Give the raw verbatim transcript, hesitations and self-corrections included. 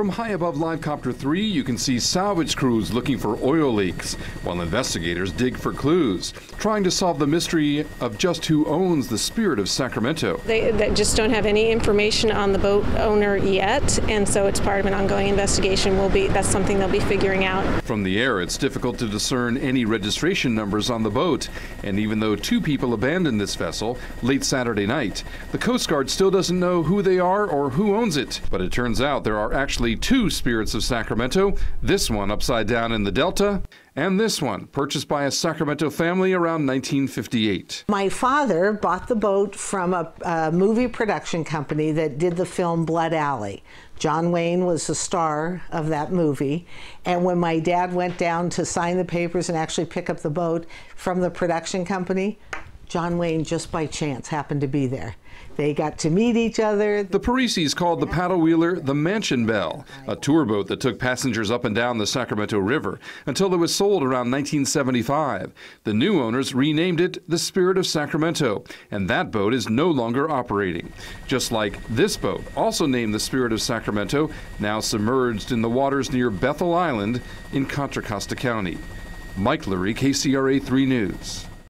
From high above Live Copter three, you can see salvage crews looking for oil leaks, while investigators dig for clues, trying to solve the mystery of just who owns the Spirit of Sacramento. They that just don't have any information on the boat owner yet, and so it's part of an ongoing investigation. Will be that's something they'll be figuring out. From the air, it's difficult to discern any registration numbers on the boat, and even though two people abandoned this vessel late Saturday night, the Coast Guard still doesn't know who they are or who owns it. But it turns out there are actually two Spirits of Sacramento, this one upside down in the Delta, and this one purchased by a Sacramento family around nineteen fifty-eight. My father bought the boat from a, a movie production company that did the film Blood Alley. John Wayne was the star of that movie, and when my dad went down to sign the papers and actually pick up the boat from the production company, John Wayne just by chance happened to be there. They got to meet each other. The Parisis called the paddle wheeler the Mansion Bell, a tour boat that took passengers up and down the Sacramento River until it was sold around nineteen seventy-five. The new owners renamed it the Spirit of Sacramento, and that boat is no longer operating. Just like this boat, also named the Spirit of Sacramento, now submerged in the waters near Bethel Island in Contra Costa County. Mike Lurie, K C R A three News.